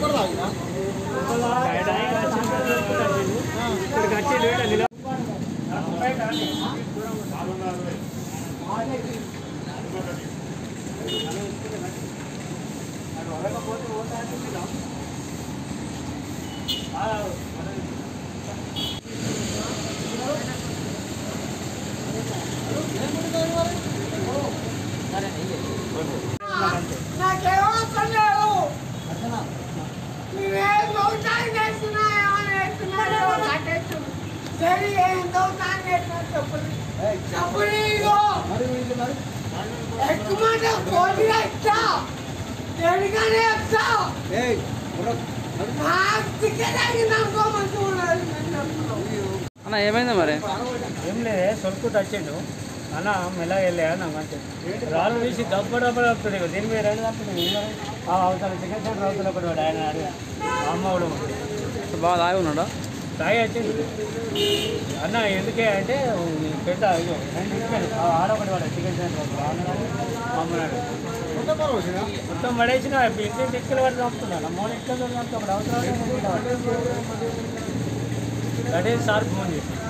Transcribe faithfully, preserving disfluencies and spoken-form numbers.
मरे स्वल्प टू अना मेला रात वीसी दब दब दिन चिकेन सेंटर अवतल आये अम्मा तागना तागे अना एंटे आड़पड़वा चिकेन सेंटर మొత్తం పడేసిన ఇంటి దిక్కులు పడి చంపుతున్నాను మూడు ఇక్కలు చంపుతాడు అవసరం దట్ ఈస్ సార్ ఫోన్ చేసి